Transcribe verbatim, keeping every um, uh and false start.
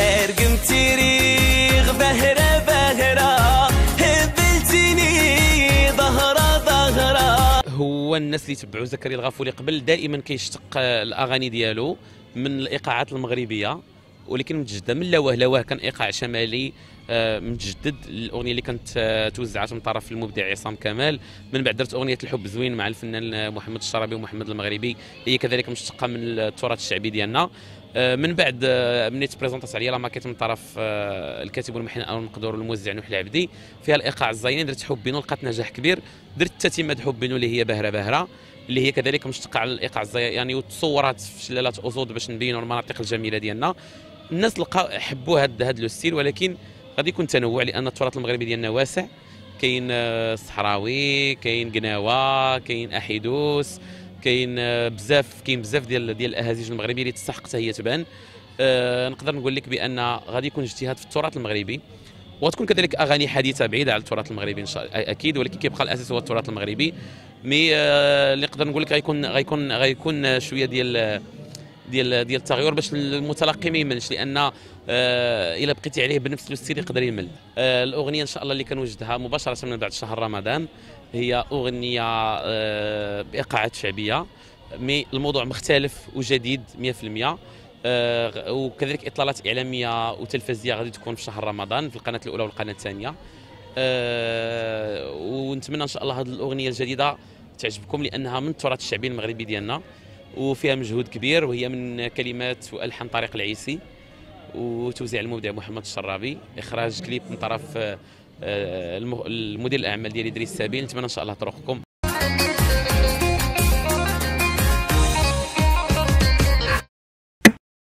ارقم تريغ بهرة بهرة هبلتني ظهرة ظهرة. هو الناس اللي تبعوا زكريا الغفولي قبل دائما كيشتق الاغاني ديالو من الايقاعات المغربيه ولكن متجدده من لواه. لواه كان ايقاع شمالي متجدد. الاغنيه اللي كانت توزعت من طرف المبدع عصام كمال، من بعد درت اغنيه الحب زوين مع الفنان محمد الشرابي ومحمد المغربي هي كذلك مشتقه من التراث الشعبي ديالنا. من بعد ملي تبريزونطات عليا لا ماكيت من طرف الكاتب والملحن المقدور الموزع نوح العبدي فيها الايقاع الزيني، درت حب بينو لقات نجاح كبير، درت تتمه حب بينو اللي هي بهره بهره اللي هي كذلك مشتقه على الايقاع الزياني يعني وتصورات في شلالات أوزود باش نبينوا المناطق الجميله ديالنا. الناس لقاو حبوا هاد هاد لو ستيل، ولكن غادي يكون تنوع لان التراث المغربي ديالنا واسع، كاين الصحراوي، كاين قناوه، كاين احيدوس، كاين بزاف كاين بزاف ديال ديال الاهازيج المغربيه اللي تستحق حتى هي تبان. أه نقدر نقول لك بان غادي يكون اجتهاد في التراث المغربي وتكون كذلك اغاني حديثه بعيده على التراث المغربي ان شاء الله اكيد، ولكن كيبقى الاساس هو التراث المغربي. مي أه اللي نقدر نقول لك غيكون غيكون غيكون شويه ديال ديال ديال التغير باش المتلقي ما يملش، لان آه الا بقيتي عليه بنفس الستيل يقدر يمل. آه الاغنيه ان شاء الله اللي كنوجدها مباشره من بعد شهر رمضان هي اغنيه آه بايقاعات شعبيه، مي الموضوع مختلف وجديد مئة في المئة. آه وكذلك اطلالات اعلاميه وتلفزيونيه غادي تكون في شهر رمضان في القناه الاولى والقناه الثانيه. آه ونتمنى ان شاء الله هذه الاغنيه الجديده تعجبكم لانها من التراث الشعبي المغربي ديالنا وفيها مجهود كبير، وهي من كلمات والحان طارق العيسي وتوزيع المبدع محمد الشرابي، اخراج كليب من طرف المدير الاعمال ديال إدريس سابيل. نتمنى ان شاء الله طرقكم